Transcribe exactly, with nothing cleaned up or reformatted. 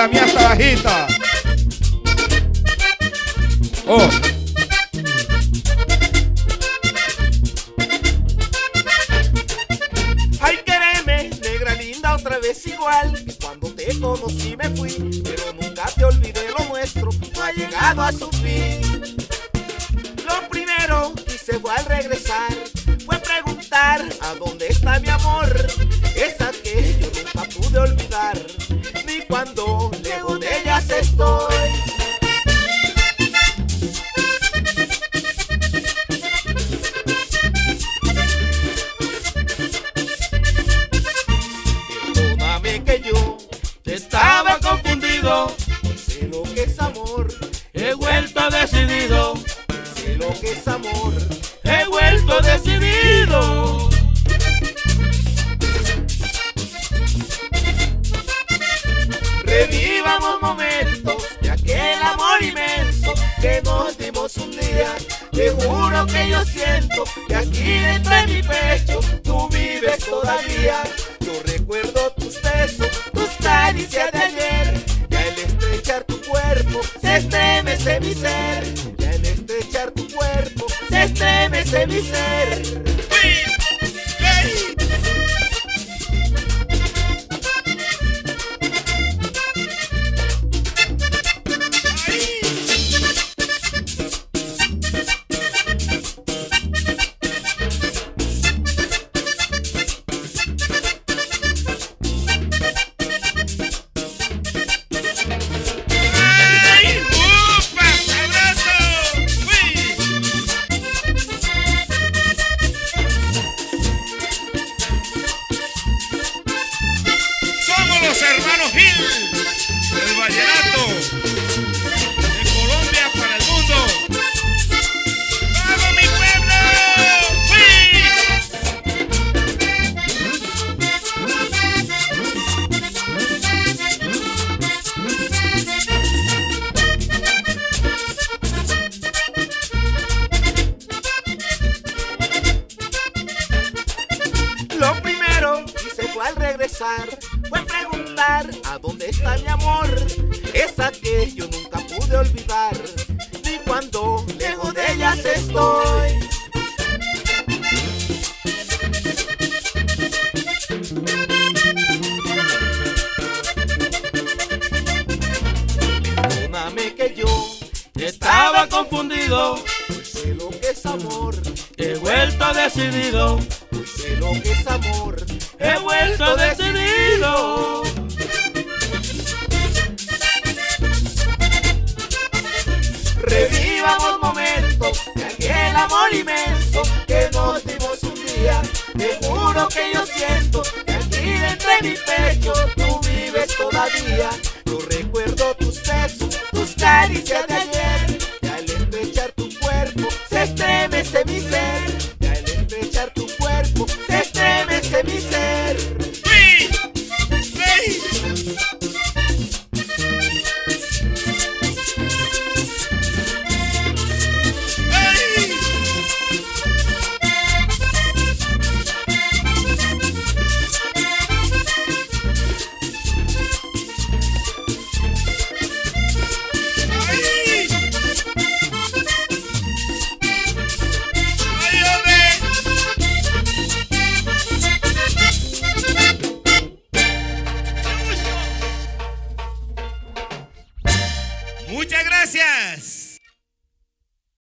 la mía está bajita. Oh. Ay, quéreme, negra linda, otra vez igual que cuando te conocí me fui, pero nunca te olvidé, lo nuestro no ha llegado a su fin. Lo primero que hice fue al regresar fue preguntar a dónde está mi amor, esa que yo nunca pude olvidar, ni cuando lejos de ellas estoy. Perdóname que yo te estaba confundido, sé lo que es amor, he vuelto decidido, sé lo que es amor, he vuelto decidido. Revivamos momentos de aquel amor inmenso que nos dimos un día. Te juro que yo siento que aquí dentro de mi pecho tú vives todavía. Yo recuerdo tus besos, tus caricias de ayer, y al estrechar tu cuerpo se estremece mi ser, y al estrechar tu cuerpo se estremece mi ser. Fue preguntar a dónde está mi amor, esa que yo nunca pude olvidar, ni cuando lejos de ellas estoy. Perdóname que yo estaba confundido, pues sé lo que es amor, he vuelto decidido, pues sé lo que es amor, he vuelto decidido. Revivamos momentos de aquel amor inmenso que nos dimos un día. Te juro que yo siento que aquí entre mi pecho tú vives todavía. Yo recuerdo tus besos, tus caricias de ayer, y al estrechar tu cuerpo se estremece mi ser, y al estrechar tu cuerpo se estremece mi ser. Muchas gracias.